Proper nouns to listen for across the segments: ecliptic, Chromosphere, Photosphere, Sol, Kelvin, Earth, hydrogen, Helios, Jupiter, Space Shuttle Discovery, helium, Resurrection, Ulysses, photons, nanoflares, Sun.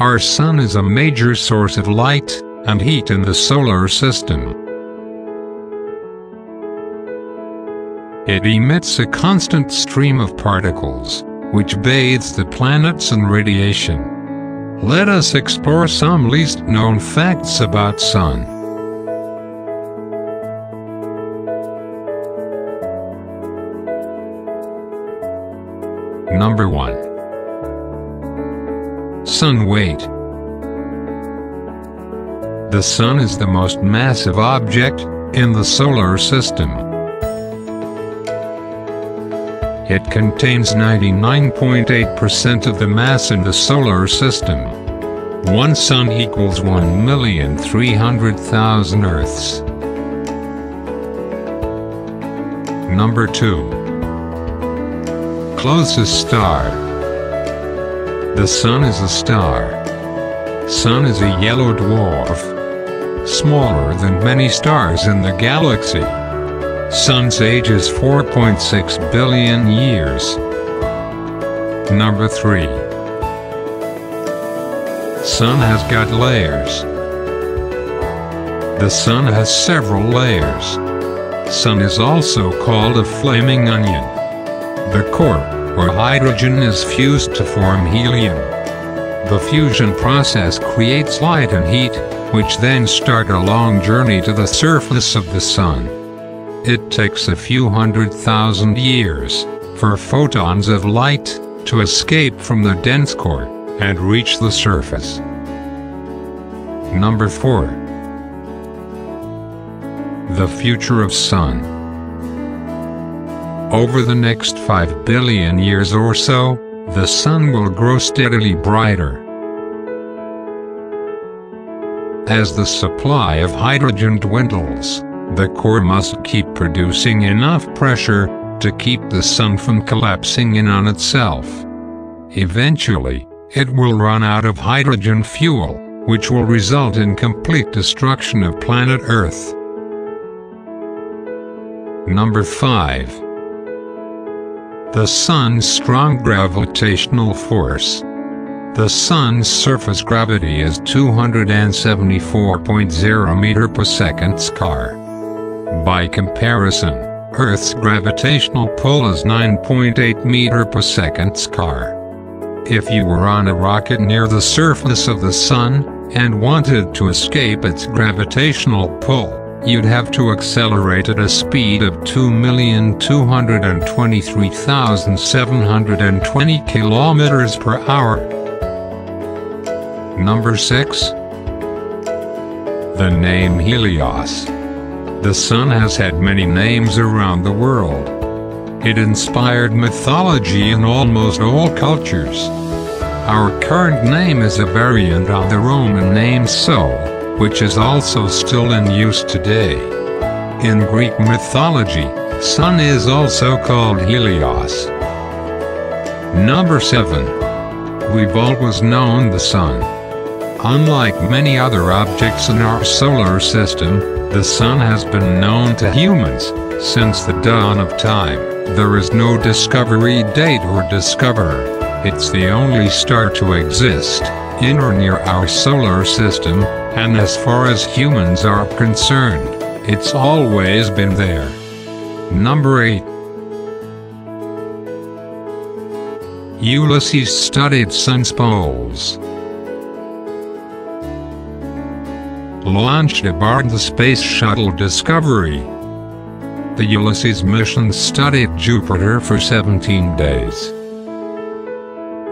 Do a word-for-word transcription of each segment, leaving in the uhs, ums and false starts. Our Sun is a major source of light and heat in the solar system. It emits a constant stream of particles, which bathes the planets in radiation. Let us explore some least known facts about Sun. Number one. Sun weight. The Sun is the most massive object in the solar system. It contains ninety-nine point eight percent of the mass in the solar system. One Sun equals one million three hundred thousand Earths. Number two. Closest star. The Sun is a star. Sun is a yellow dwarf, smaller than many stars in the galaxy. Sun's age is four point six billion years. Number three. Sun has got layers. The Sun has several layers. Sun is also called a flaming onion. The core, where hydrogen is fused to form helium. The fusion process creates light and heat, which then start a long journey to the surface of the Sun. It takes a few hundred thousand years for photons of light to escape from the dense core and reach the surface. Number four. The future of Sun. Over the next five billion years or so, the Sun will grow steadily brighter. As the supply of hydrogen dwindles, the core must keep producing enough pressure to keep the Sun from collapsing in on itself. Eventually, it will run out of hydrogen fuel, which will result in complete destruction of planet Earth. Number five. The Sun's strong gravitational force. The Sun's surface gravity is two hundred seventy-four point zero meter per second square. By comparison, Earth's gravitational pull is nine point eight meter per second square. If you were on a rocket near the surface of the Sun, and wanted to escape its gravitational pull, you'd have to accelerate at a speed of two million two hundred twenty-three thousand seven hundred twenty kilometers per hour. Number six. The name Helios. The Sun has had many names around the world. It inspired mythology in almost all cultures. Our current name is a variant on the Roman name Sol, which is also still in use today. In Greek mythology, Sun is also called Helios. Number seven. We've always known the Sun. Unlike many other objects in our solar system, the Sun has been known to humans since the dawn of time. There is no discovery date or discoverer. It's the only star to exist in or near our solar system, and as far as humans are concerned, it's always been there. Number eight. Ulysses studied Sun's poles. Launched aboard the Space Shuttle Discovery, the Ulysses mission studied Jupiter for seventeen days.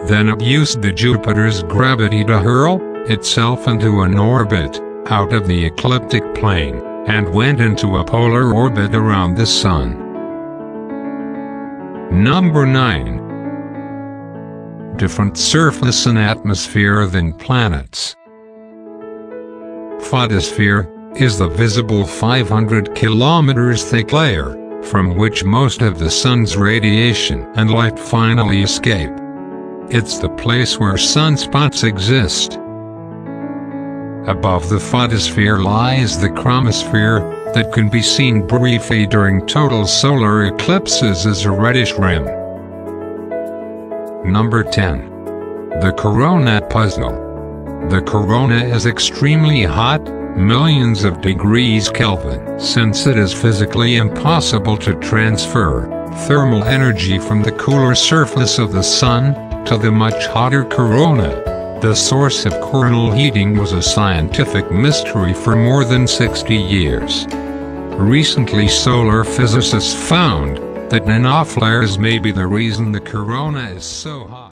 Then it used the Jupiter's gravity to hurl itself into an orbit out of the ecliptic plane, and went into a polar orbit around the Sun. Number nine. Different surface and atmosphere than planets. Photosphere is the visible five hundred kilometers thick layer from which most of the Sun's radiation and light finally escape. It's the place where sunspots exist. Above the photosphere lies the chromosphere that can be seen briefly during total solar eclipses as a reddish rim. Number ten. The corona puzzle. The corona is extremely hot, millions of degrees Kelvin. Since it is physically impossible to transfer thermal energy from the cooler surface of the Sun to the much hotter corona, the source of coronal heating was a scientific mystery for more than sixty years. Recently, solar physicists found that nanoflares may be the reason the corona is so hot.